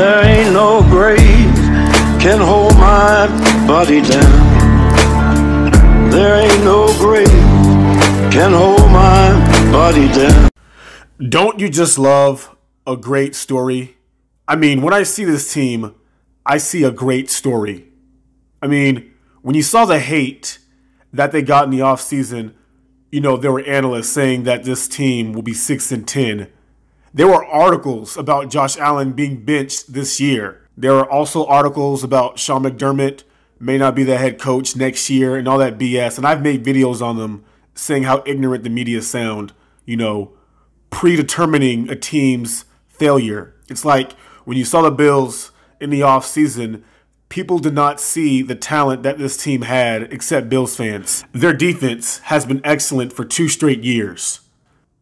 There ain't no grave can hold my body down. There ain't no grave can hold my body down. Don't you just love a great story? I mean, when I see this team, I see a great story. I mean, when you saw the hate that they got in the offseason, you know, there were analysts saying that this team will be 6-10. There were articles about Josh Allen being benched this year. There are also articles about Sean McDermott may not be the head coach next year and all that BS. And I've made videos on them saying how ignorant the media sound, you know, predetermining a team's failure. It's like when you saw the Bills in the offseason, people did not see the talent that this team had except Bills fans. Their defense has been excellent for 2 straight years.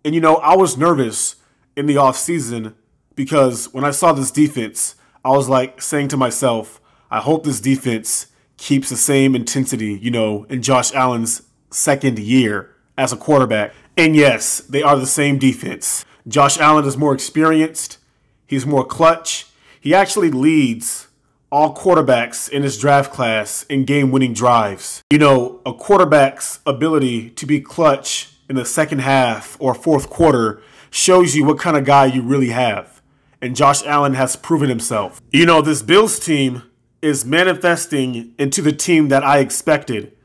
And, you know, I was nervous in the offseason because when I saw this defense, I was like saying to myself, I hope this defense keeps the same intensity, you know, in Josh Allen's second year as a quarterback. And yes, they are the same defense. Josh Allen is more experienced. He's more clutch. He actually leads all quarterbacks in his draft class in game winning drives. You know, a quarterback's ability to be clutch in the second half or fourth quarter shows you what kind of guy you really have. And Josh Allen has proven himself. You know, this Bills team is manifesting into the team that I expected.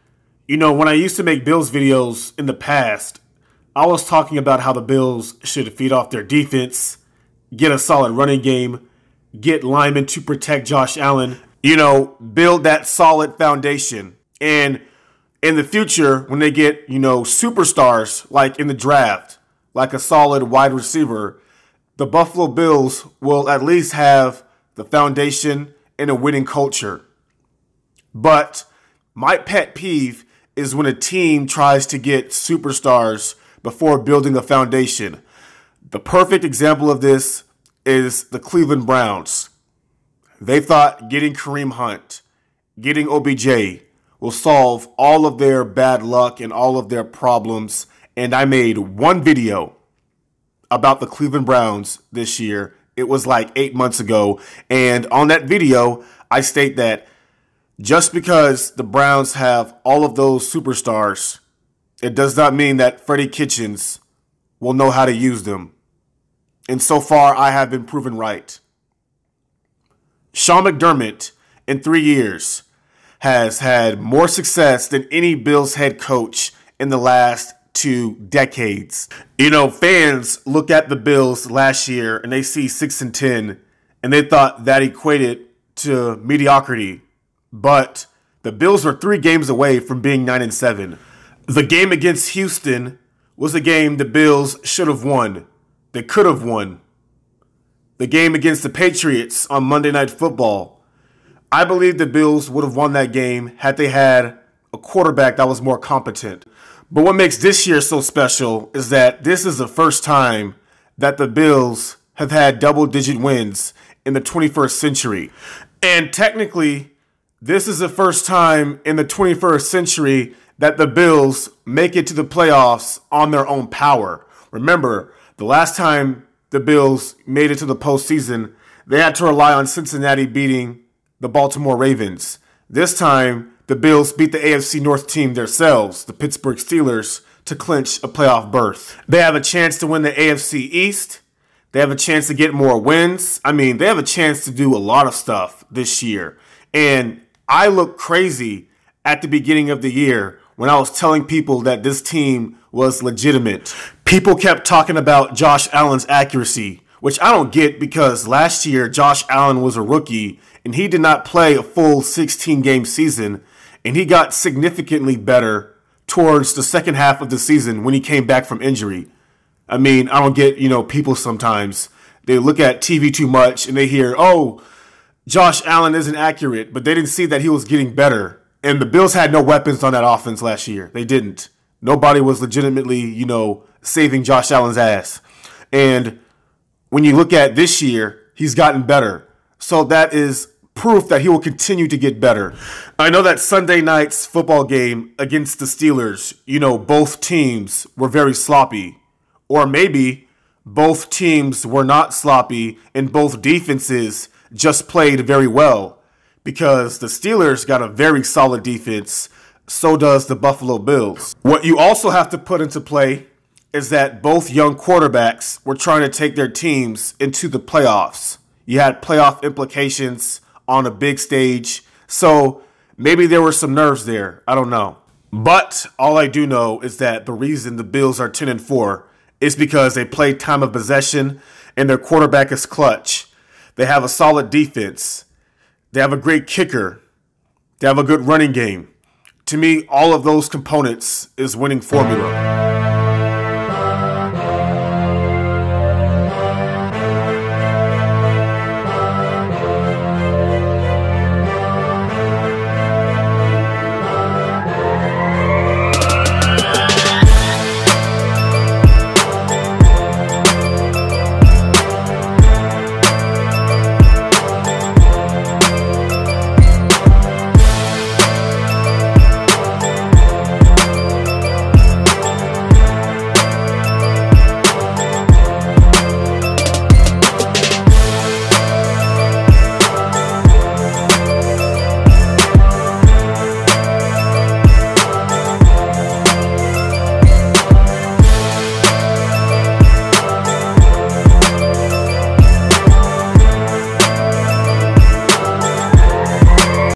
You know, when I used to make Bills videos in the past, I was talking about how the Bills should feed off their defense, get a solid running game, get linemen to protect Josh Allen, you know, build that solid foundation. And in the future, when they get, you know, superstars like in the draft, like a solid wide receiver, the Buffalo Bills will at least have the foundation and a winning culture. But my pet peeve is when a team tries to get superstars before building a foundation. The perfect example of this is the Cleveland Browns. They thought getting Kareem Hunt, getting OBJ will solve all of their bad luck and all of their problems. And I made one video about the Cleveland Browns this year. It was like 8 months ago. And on that video, I state that just because the Browns have all of those superstars, it does not mean that Freddie Kitchens will know how to use them. And so far, I have been proven right. Sean McDermott, in 3 years, has had more success than any Bills head coach in the last 2 decades. You know, fans look at the Bills last year and they see 6-10, and they thought that equated to mediocrity. But the Bills were 3 games away from being 9-7. The game against Houston was a game the Bills should have won. They could have won. The game against the Patriots on Monday Night Football, I believe the Bills would have won that game had they had a quarterback that was more competent. But what makes this year so special is that this is the first time that the Bills have had double-digit wins in the 21st century. And technically, this is the first time in the 21st century that the Bills make it to the playoffs on their own power. Remember, the last time the Bills made it to the postseason, they had to rely on Cincinnati beating the Baltimore Ravens. This time, the Bills beat the AFC North team themselves, the Pittsburgh Steelers, to clinch a playoff berth. They have a chance to win the AFC East. They have a chance to get more wins. I mean, they have a chance to do a lot of stuff this year. And I looked crazy at the beginning of the year when I was telling people that this team was legitimate. People kept talking about Josh Allen's accuracy, which I don't get because last year Josh Allen was a rookie and he did not play a full 16-game season, and he got significantly better towards the second half of the season when he came back from injury. I mean, I don't get, you know, people sometimes, they look at TV too much and they hear, oh, Josh Allen isn't accurate, but they didn't see that he was getting better. And the Bills had no weapons on that offense last year. They didn't. Nobody was legitimately, you know, saving Josh Allen's ass. And when you look at this year, he's gotten better. So that is proof that he will continue to get better. I know that Sunday night's football game against the Steelers, you know, both teams were very sloppy. Or maybe both teams were not sloppy and both defenses just played very well, because the Steelers got a very solid defense. So does the Buffalo Bills. What you also have to put into play is that both young quarterbacks were trying to take their teams into the playoffs. You had playoff implications on a big stage. So maybe there were some nerves there. I don't know. But all I do know is that the reason the Bills are 10-4 is because they play time of possession and their quarterback is clutch. They have a solid defense. They have a great kicker. They have a good running game. To me, all of those components is winning formula.